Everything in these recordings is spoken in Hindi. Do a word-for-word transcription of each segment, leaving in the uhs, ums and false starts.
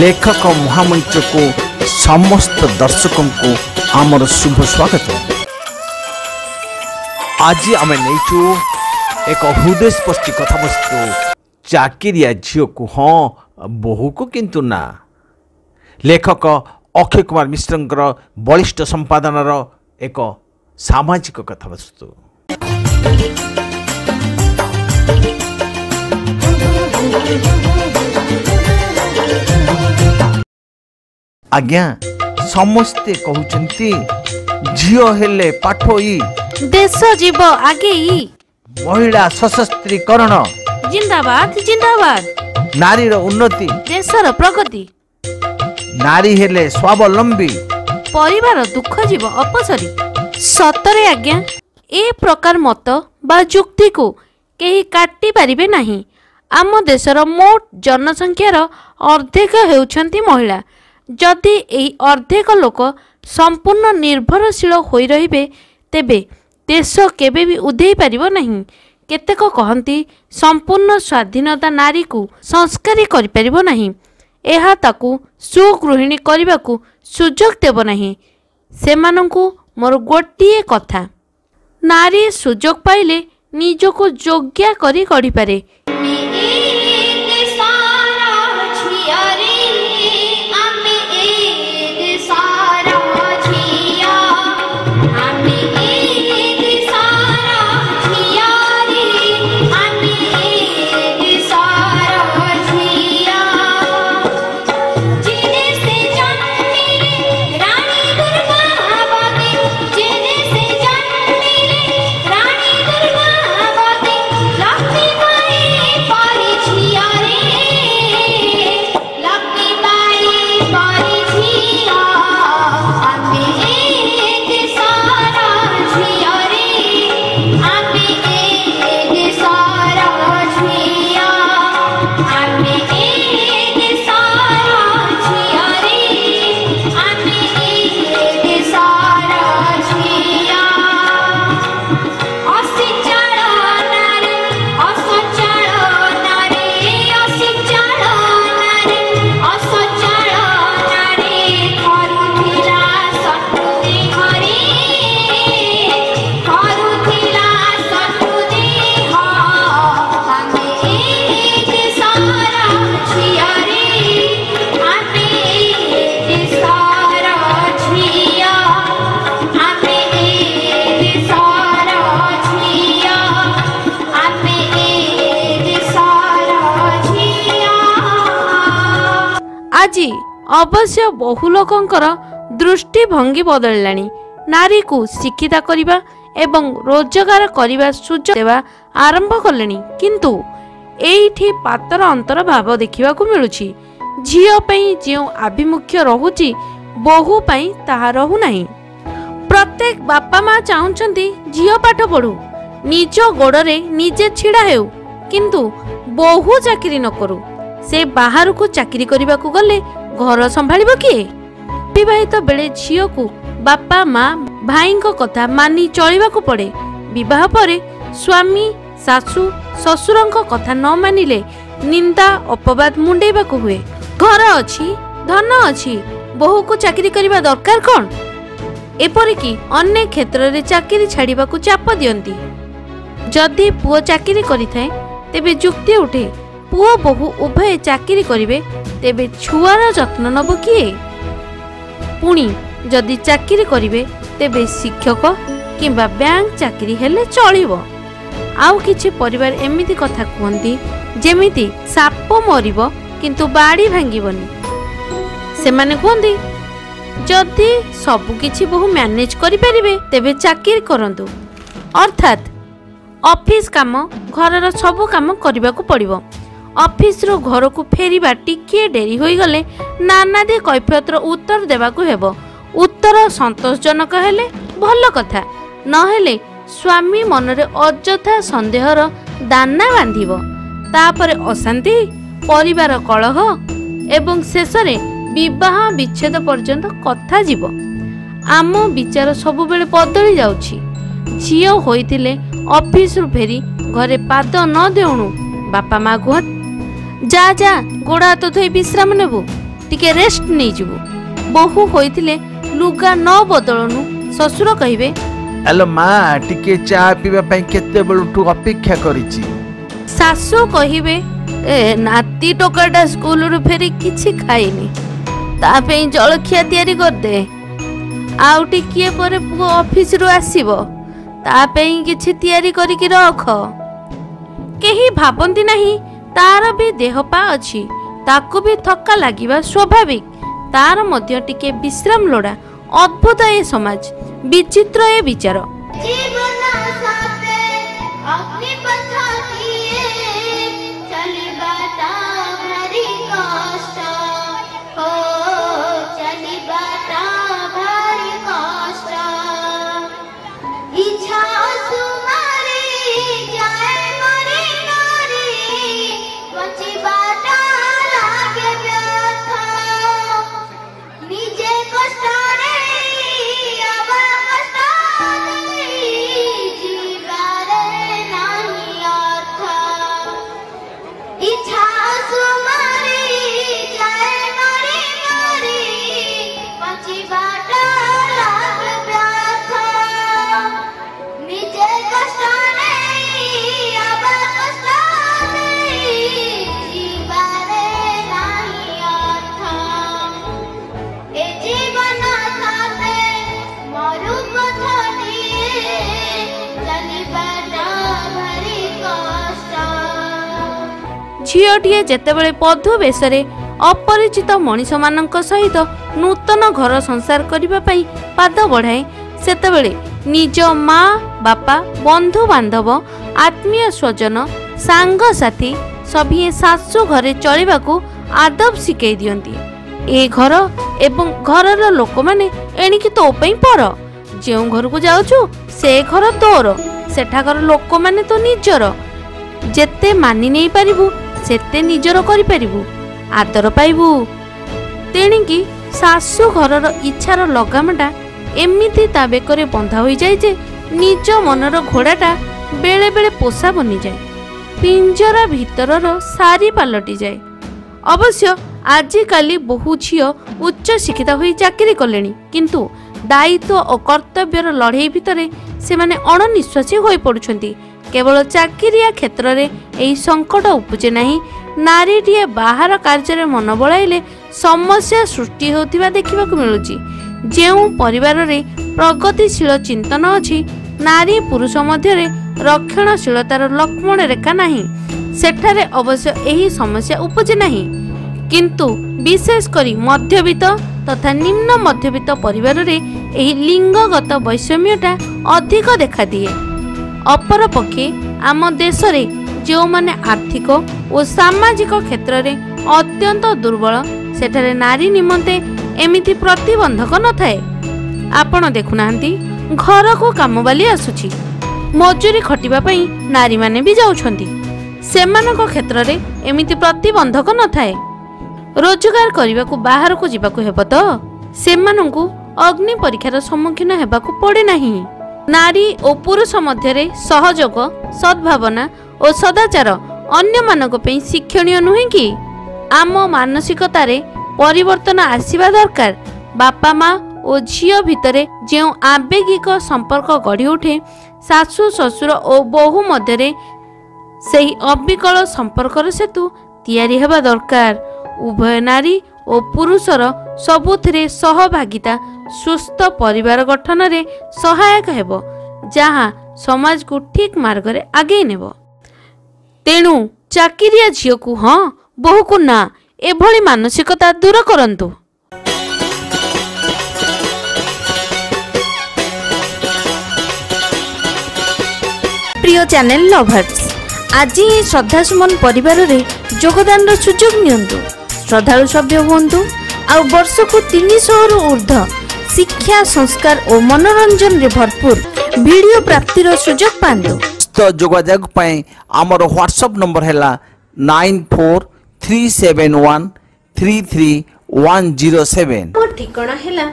लेखक महामंच को समस्त दर्शकों को आमर शुभ स्वागत। आज आम नहींचु एक हृदय स्पर्शी कथा वस्तु चाकिरिया झील को हाँ बहु को किंतु ना। लेखक अक्षय कुमार मिश्र बलिष्ठ संपादन एक सामाजिक कथा वस्तु। आज्ञा समस्ते कहउचंती झियो हेले पाठोई देश जीव आगेई महिला सशस्त्रीकरण जिंदाबाद जिंदाबाद। नारीर उन्नति देशर प्रगति। नारी हेले स्वावलंबी परिवार दुख जीव अपसरी। सतरे आज्ञा ए प्रकार मत बा जुक्ति को केही काटी पारिबे नाही। आम देशर मोट जनसंख्यार अर्धेक हेउछंती महिला। जदि एई अर्धेक लोक संपूर्ण निर्भरशील होई रहिबे तेबे देश केबे भी उधेई पारिबो नाही। केतेक कहंती संपूर्ण स्वाधीनता नारी को संस्कारी करि पारिबो नाही। एहा ताकू सुगृहिणी करिबाकू सुजोग देबो नाही। सेमानंकू मोर गोटिए कथा, नारी सुजोग पाइले निजको योग्य करि गढ़ी पारे। जी अवश्य बहु लोकंकर दृष्टिभंगी बदललाणी। नारी को शिक्षिता करिबा एवं रोजगार करिबा सुजोग देवा आरंभ करलेणी, किंतु एठी पातर अंतर भाव देखिबा को मिलुछि। झियो पई जियो आभिमुख्य रहुछि बहु पई ताहा रहु नाही। प्रत्येक बापा मा चाहुचंती झियो पाठ पढु, निजो गोडरे निजे छिड़ा हेउ, किंतु बहु चाकरी न करू। से बाहर को चाकरी करने को गले घर संभाल किए। बहुत बेले झील को बापा माँ भाई कथा मानि चलने को पड़े। विवाह परे स्वामी सासू ससुर कथा न मानिले निंदा अपवाद मुंडेबा को हुए। घर अच्छी धन अच्छी बहु को चाकरी करने दरकार कौन? एपरिकी अन्य क्षेत्र में चाकरी छाड़ा को चाप दिंती। जदि पुओ चाकरी करिथाए तेबे जुक्ति उठे पुओ बहु उभय चाकरी करिवे तेबे छुआर जत्न नब किए? पुणी जदि चाकरी करिवे तेबे शिक्षक किंबा बैंक चाकरी हेले चलिबो। आउ किछि परिवार एमिति कथा कहंती जेमिति साप मरिबो किंतु बाड़ी भांगिबोनी। सेमाने कहंती जदि सबु किछि बहु मैनेज करि परिबे तेबे चाकरी करंतु, अर्थात ऑफिस काम घरर सबु काम करिबाकू पड़िबो। ऑफिस रो घर को फेरिबा टिके डेरी होई गले नानादे कैफियत रो उत्तर देवा को हेबो। उत्तर संतोषजनक हेले भल कथा, नहेले स्वामी मनरे अजथा संदेहर दाना बांधिबो। तापरे अशांति परिवार कलह एवं शेषरे विवाह विच्छेद पर्यंत कथा जीव। आम विचार सब बेले बदली जाउछि। झियो होइथिले ऑफिस रु फेरी घरे पाद न देउनु बापा माँ गुहत जा जा गोड़ा हाथ धोई विश्राम नेबु। टिके रेस्ट नहीं जीवो। बहु होइथिले लुगा न बदलनु ससुर कहिबे हेलो मा टिके चा पीबा पई केते बेलुठु अपेक्षा करिछि। सासु कहिबे ए नाती टोकाटा स्कूल रु फेरी किछि खाइनी ता पई जलखिया तयारी कर दे आउ टिके परे पुओ ऑफिस रु आसीबो ता पई किछि तयारी करिकि रख। केही भाबंती नाही तार भी देहपा अछि ताकू भी थका लगे स्वाभाविक तार मध्य टिके विश्राम लोड़ा अद्भुत ए समाज विचित्र ए विचार झीओटीए जेतेबेले पधु बेशरे अपरिचित मनीष मानक सहित नूतन घर संसार करिबा पई पाद बढ़ाए सेतेबेले निज मा बापा बंधु बांधव आत्मीय स्वजन सांग साथी सभी सासु घरे चलिबाकू आदब सिखै दियंती। ए घर एवं घरर लोक माने एणिकि तो पई पर जेउ घर को जाउछु से घर तोर सेठाकर लोक माने तो निजर जेते मानि नै पारिबू सेते निजर करिपारिबू आदर पाइबू। तेणिकी सासु घरर इच्छार लगामटा एमिति ता बेकरे बंधा होई जाय जे निज मनर घोड़ाटा बेले बेले पोसा बनी जाए पिंजरा भीतरर सारी पालटी जाए। अवश्य आजिकाली बहु झीओ उच्च शिक्षित होई चाकरी कलेनी किंतु दायित्व और कर्तव्यर लड़े भितरे से माने अणनिश्वासी होई पड़ुछंती। केवल चाकरिया क्षेत्र में यही संकट उपजे नहीं नारीटीए बाहर कार्य मन बड़ाइले समस्या सृष्टि होता देखा मिलूँ। जो परिवार रे प्रगतिशील चिंतन अच्छी नारी पुरुष मध्य रक्षणशीलतार लक्ष्मण रेखा नहीं सेठारे अवश्य यही समस्या उपजे नहीं किंतु विशेषकर मध्यवित्त तथा निम्न मध्यवित्त परिवार रे यही लिंगगत वैषम्यता अधिक देखा दिए। अपर पक्षे आम देश में जो माने आर्थिक और सामाजिक क्षेत्र में अत्यंत दुर्बल सेठारे नारी निमंते एमिति प्रतिबंधक न थाए। आपण देखुना घर को काम वाली आसुची मजूरी खटिबा पई नारी माने भी जाउछंती सेमानक क्षेत्र में एमिति प्रतिबंधक न थाए। रोजगार करने को बाहर को जीवाकू हेब तो सेमानंकु अग्नि परीक्षार सम्मुखीन हेबाकू पड़े नहीं। नारी और पुरुष मध्य सहयोग सद्भावना और सदाचार अन्य मानक पे शिक्षणीय नुहे कि आम मानसिकतार परिवर्तन आसवा दरकार। बापा माँ और झीओ भितरे जो आवेगिक संपर्क गढ़ी उठे सासु ससुर और बहु मध्य से अविकल संपर्कर सेतु तैयारी हेबा दरकार। उभय नारी और पुरुषर सबुथिरे सहभागिता सुस्थ परिवार गठन रे सहायक हेबो जहाँ समाज को ठीक मार्ग रे आगे नेबो। तेणु चाकरिया झियो को हाँ बहु को ना एभली मानसिकता दूर करंतु। प्रिय चैनल लभर्स आज ही श्रद्धा सुमन परिवार रे योगदान रो सुयोग नियंतु श्रद्धालु सभ्य हुंतु आ वर्ष को तीन सौ रु ऊर्ध्व शिक्षा संस्कार और मनोरंजन रे भरपूर वीडियो प्राप्ति रो सुयोग पांतु। तो जोगाजोग पई हमर व्हाट्सएप नंबर हैला nine four three seven one three three one zero seven. हमर ठिकाना हैला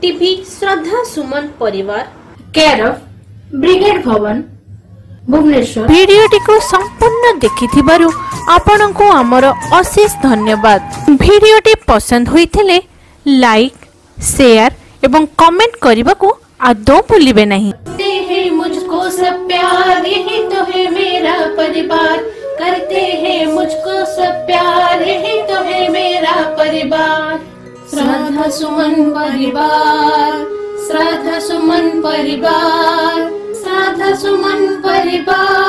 टीवी श्रद्धा सुमन परिवार केयर ऑफ ब्रिगेड भवन भुवनेश्वर। भिडियोटी को संपूर्ण देखि थिबारु आपनकु आमर अशेष धन्यवाद। भिडियोटी पसंद होइथिले लाइक शेयर एवं कमेंट करबाकु आदौ भूलिबे नहीं। हे मुझको सब प्यार, यही तो है मेरा परिवार। करते हैं मुझको सब प्यार, यही तो है मेरा परिवार। श्रद्धा सुमन परिवार, श्रद्धा सुमन परिवार, श्रद्धा सुमन परिवार।